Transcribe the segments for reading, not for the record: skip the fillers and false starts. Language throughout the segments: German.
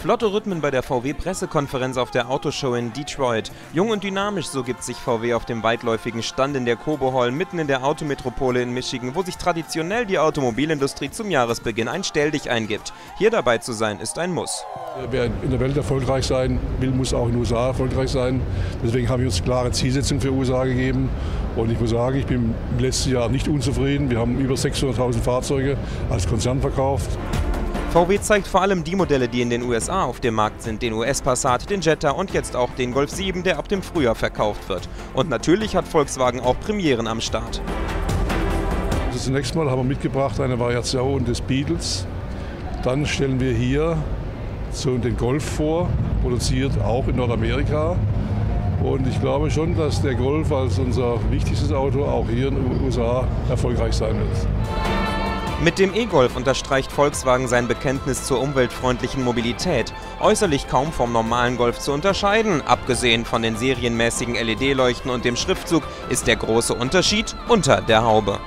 Flotte Rhythmen bei der VW-Pressekonferenz auf der Autoshow in Detroit. Jung und dynamisch, so gibt sich VW auf dem weitläufigen Stand in der Cobo Hall mitten in der Autometropole in Michigan, wo sich traditionell die Automobilindustrie zum Jahresbeginn ein Stelldichein gibt. Hier dabei zu sein, ist ein Muss. Wer in der Welt erfolgreich sein will, muss auch in den USA erfolgreich sein. Deswegen haben wir uns klare Zielsetzungen für USA gegeben. Und ich muss sagen, ich bin im letzten Jahr nicht unzufrieden. Wir haben über 600.000 Fahrzeuge als Konzern verkauft. VW zeigt vor allem die Modelle, die in den USA auf dem Markt sind, den US-Passat, den Jetta und jetzt auch den Golf 7, der ab dem Frühjahr verkauft wird. Und natürlich hat Volkswagen auch Premieren am Start. Also zunächst mal haben wir mitgebracht eine Variation des Beetles. Dann stellen wir hier so den Golf vor, produziert auch in Nordamerika. Und ich glaube schon, dass der Golf als unser wichtigstes Auto auch hier in den USA erfolgreich sein wird. Mit dem E-Golf unterstreicht Volkswagen sein Bekenntnis zur umweltfreundlichen Mobilität. Äußerlich kaum vom normalen Golf zu unterscheiden. Abgesehen von den serienmäßigen LED-Leuchten und dem Schriftzug ist der große Unterschied unter der Haube.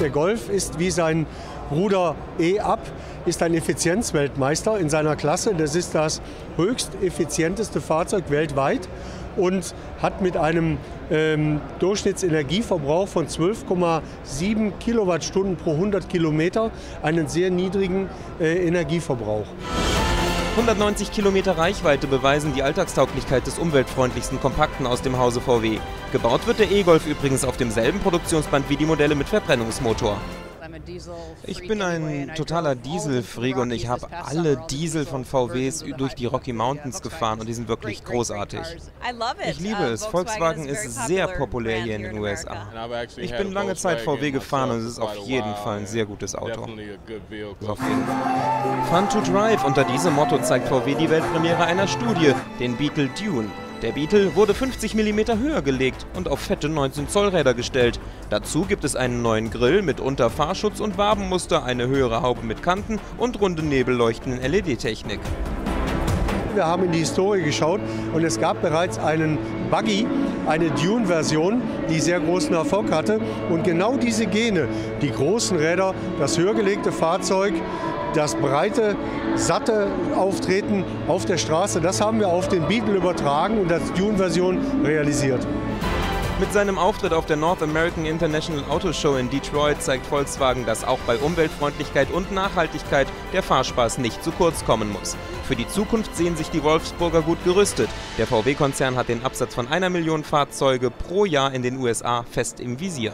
Der Golf ist wie sein Bruder E-Up, ist ein Effizienzweltmeister in seiner Klasse. Das ist das höchst effizienteste Fahrzeug weltweit und hat mit einem Durchschnittsenergieverbrauch von 12,7 Kilowattstunden pro 100 Kilometer einen sehr niedrigen Energieverbrauch. 190 Kilometer Reichweite beweisen die Alltagstauglichkeit des umweltfreundlichsten Kompakten aus dem Hause VW. Gebaut wird der E-Golf übrigens auf demselben Produktionsband wie die Modelle mit Verbrennungsmotor. Ich bin ein totaler Dieselfreak und ich habe alle Diesel von VWs durch die Rocky Mountains gefahren und die sind wirklich großartig. Ich liebe es. Volkswagen ist sehr populär hier in den USA. Ich bin lange Zeit VW gefahren und es ist auf jeden Fall ein sehr gutes Auto. Fun to Drive, unter diesem Motto zeigt VW die Weltpremiere einer Studie, den Beetle Dune. Der Beetle wurde 50 mm höher gelegt und auf fette 19 Zoll Räder gestellt. Dazu gibt es einen neuen Grill mit Unterfahrschutz und Wabenmuster, eine höhere Haube mit Kanten und runde Nebelleuchten in LED-Technik. Wir haben in die Historie geschaut und es gab bereits einen Buggy, eine Dune-Version, die sehr großen Erfolg hatte. Und genau diese Gene, die großen Räder, das höher gelegte Fahrzeug, das breite, satte Auftreten auf der Straße, das haben wir auf den Beetle übertragen und als Dune-Version realisiert. Mit seinem Auftritt auf der North American International Auto Show in Detroit zeigt Volkswagen, dass auch bei Umweltfreundlichkeit und Nachhaltigkeit der Fahrspaß nicht zu kurz kommen muss. Für die Zukunft sehen sich die Wolfsburger gut gerüstet. Der VW-Konzern hat den Absatz von 1 Million Fahrzeuge pro Jahr in den USA fest im Visier.